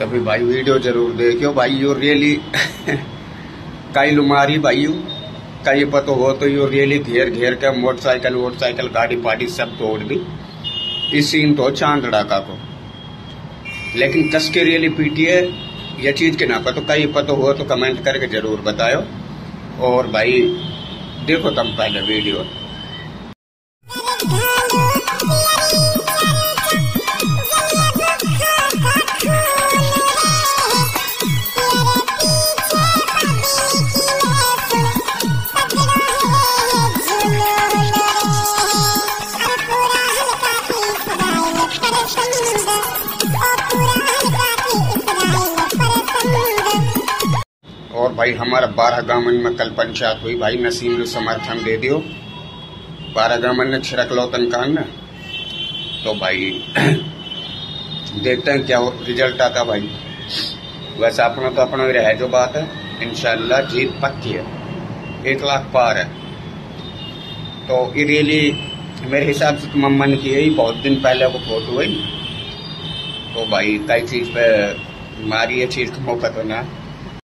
सभी भाई वीडियो जरूर देखियो भाई। यू रियली कई लुमारी भाई कई पतो हो तो यू रियली घेर घेर के मोटरसाइकिल वोटरसाइकिल गाड़ी पाड़ी सब तोड़ दी। इस सीन तो चांद लड़ाका को लेकिन कस के रियली पीटी है यह चीज़ के ना पतो कई पतो हो तो कमेंट करके जरूर बताओ। और भाई देखो तुम पहले वीडियो। और भाई हमारा 12 गामन में कल पंचायत हुई भाई, नसीम ने समर्थन दे दियो 12 गामन ने छिड़कलौतन कान में। तो भाई देखते हैं क्या रिजल्ट आता भाई। वैसे अपना तो अपना रह जो बात है, इंशाल्लाह जीत पक्की है, 1 लाख पार है। तो ये रियली मेरे हिसाब से तो मम्मन की है, बहुत दिन पहले वो फोटो हुई। तो भाई कई चीज़ पे मारी है चीज़ का मौका तो ना